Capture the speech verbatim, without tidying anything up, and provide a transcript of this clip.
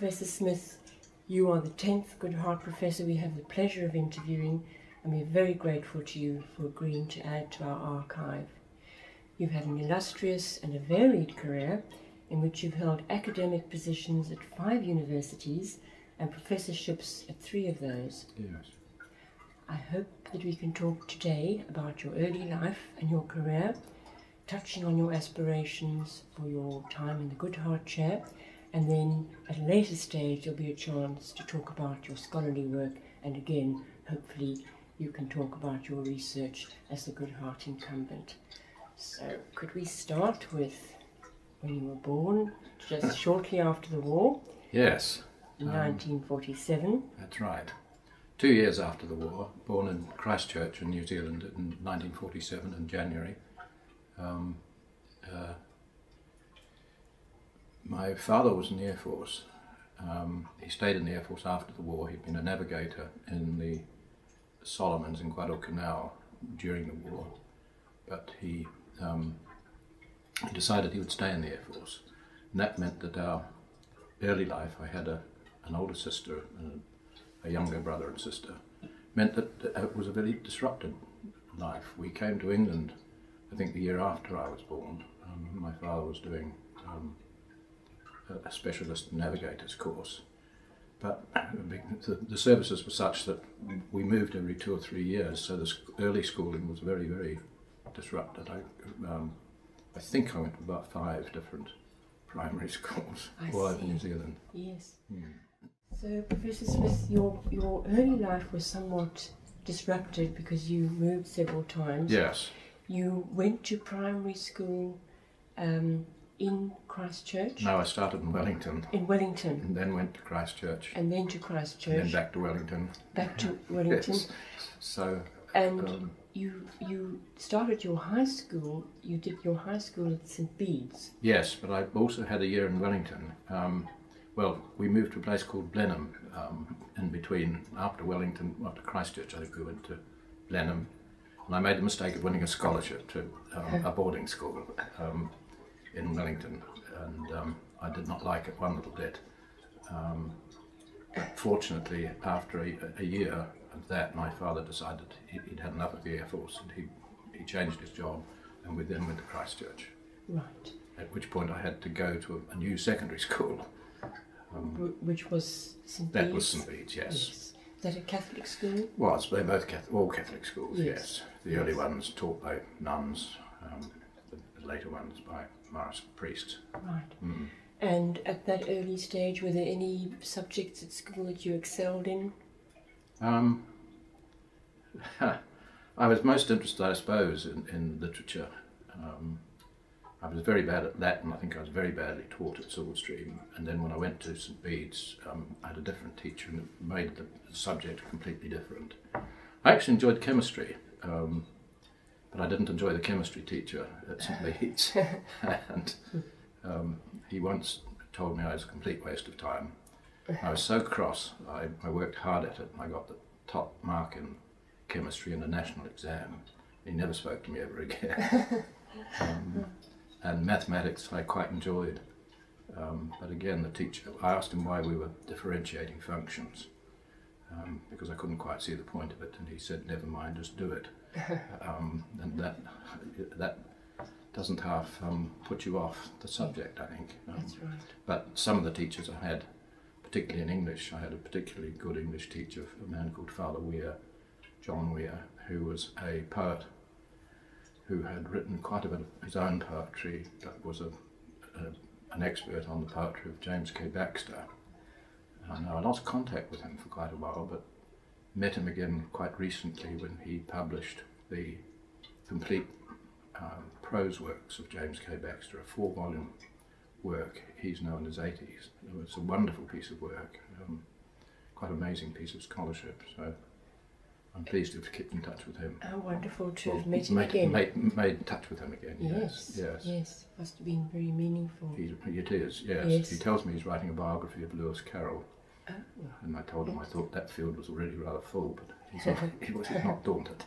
Professor Smith, you are the tenth Goodhart Professor we have the pleasure of interviewing, and we are very grateful to you for agreeing to add to our archive. You've had an illustrious and a varied career in which you've held academic positions at five universities and professorships at three of those. Yes. I hope that we can talk today about your early life and your career, touching on your aspirations for your time in the Goodhart Chair, and then at a later stage there'll be a chance to talk about your scholarly work, and again, hopefully you can talk about your research as the Goodhart incumbent. So, could we start with when you were born, just shortly after the war? Yes. In um, nineteen forty-seven. That's right. Two years after the war, born in Christchurch in New Zealand in nineteen forty-seven in January. Um, uh, my father was in the Air Force. Um, he stayed in the Air Force after the war. He'd been a navigator in the Solomons and Guadalcanal during the war, but he, um, he decided he would stay in the Air Force. And that meant that our early life, I had a, an older sister and a, a younger brother and sister, meant that it was a very disrupted life. We came to England, I think the year after I was born. um, my father was doing um, a, a specialist navigator's course, but the, the services were such that we moved every two or three years, so the early schooling was very, very disrupted. I, um, I think I went to about five different primary schools all over New Zealand. Yes. Yeah. So, Professor Smith, your, your early life was somewhat disrupted because you moved several times. Yes. You went to primary school um, in Christchurch? No, I started in Wellington. In Wellington. And then went to Christchurch. And then to Christchurch. And then back to Wellington. Back to Wellington. Yes. So. And um, you you started your high school. You did your high school at St Bede's. Yes, but I also had a year in Wellington. Um, well, we moved to a place called Blenheim um, in between. After Wellington, after Christchurch, I think we went to Blenheim. And I made the mistake of winning a scholarship to um, a boarding school um, in Wellington, and um, I did not like it one little bit. Um, but fortunately, after a, a year of that, my father decided he'd had enough of the Air Force, and he, he changed his job, and we then went to Christchurch. Right. At which point I had to go to a, a new secondary school. Um, which was St Bede's? That was St Bede's, yes. yes. Is that a Catholic school? Well, it's, they're both Catholic, all Catholic schools, yes. yes. The yes. early ones taught by nuns, um, the later ones by Marist priests. Right. Mm. And at that early stage, were there any subjects at school that you excelled in? Um, I was most interested, I suppose, in, in literature. Um, I was very bad at Latin. I think I was very badly taught at Silverstream, and then when I went to St Bede's, um, I had a different teacher, and it made the subject completely different. I actually enjoyed chemistry, um, but I didn't enjoy the chemistry teacher at St Bede's, and um, he once told me I was a complete waste of time. I was so cross. I, I worked hard at it, and I got the top mark in chemistry in a national exam. He never spoke to me ever again. Um, and mathematics I quite enjoyed, um, but again the teacher, I asked him why we were differentiating functions, um, because I couldn't quite see the point of it, and he said, never mind, just do it. Um, and that, that doesn't half um, put you off the subject, I think. Um, That's right. But some of the teachers I had, particularly in English, I had a particularly good English teacher, a man called Father Weir, John Weir, who was a poet who had written quite a bit of his own poetry, but was a, a, an expert on the poetry of James K. Baxter. And I lost contact with him for quite a while, but met him again quite recently when he published the complete um, prose works of James K. Baxter, a four-volume work. He's now in his eighties. It was a wonderful piece of work, um, quite amazing piece of scholarship. So I'm pleased to have kept in touch with him. How wonderful to well, have met him made, again. Made, made touch with him again, yes. Yes, yes. Yes. Must have been very meaningful. He, it is, yes. yes. He tells me he's writing a biography of Lewis Carroll. Oh, well, and I told him yes. I thought that field was already rather full, but he's not, he was not daunted.